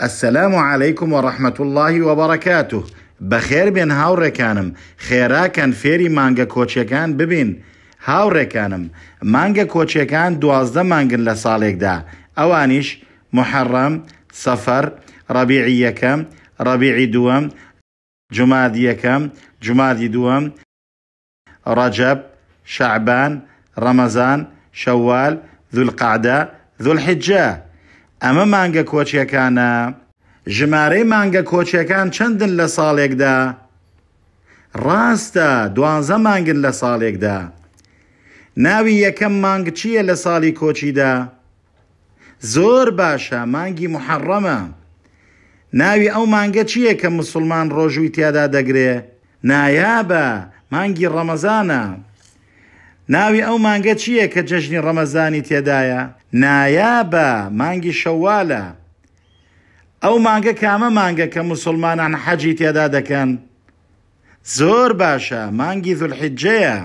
السلام عليكم ورحمة الله وبركاته. بخير بين هاوڕێکانم، خێراکەن فێری مانگە کۆچییەکان ببین. هاوڕێکانم، مانگە کۆچییەکان 12 مانگن لە ساڵێکدا، ئەوانیش محەڕەم، سەفەر، ڕەبیعی یەکەم، ڕەبیعی دووەم، جومادی یەکەم، جومادی دووەم، ڕەجەب، شەعبان، ڕەمەزان، شەوال، ذولقەعدە، ذولحیجە. ئەمە مانگە کۆچییەکانە. ژمارەی مانگە کۆچییەکان چەندن لە ساڵێکدا؟ ڕاستە، 12 مانگن لە ساڵێکدا. ناوی یەکەم مانگ چییە لە ساڵی کۆچیدا؟ زۆر باشە، مانگی محەڕەمە. ناوی ئەو مانگە چییە کە موسڵمان ڕۆژووی تیادا دەگرێ؟ نایابە، مانگی ڕەمەزانە. ناوی ئەو مانگە چییە کە جەژنی ڕەمەزانی تێدایە؟ نایابە، مانگی شەوالە. ئەو مانگە کامە مانگە کە موسڵمانان حەجی تێدا دەکەن؟ زۆر باشە، مانگی ذولحیجەیە.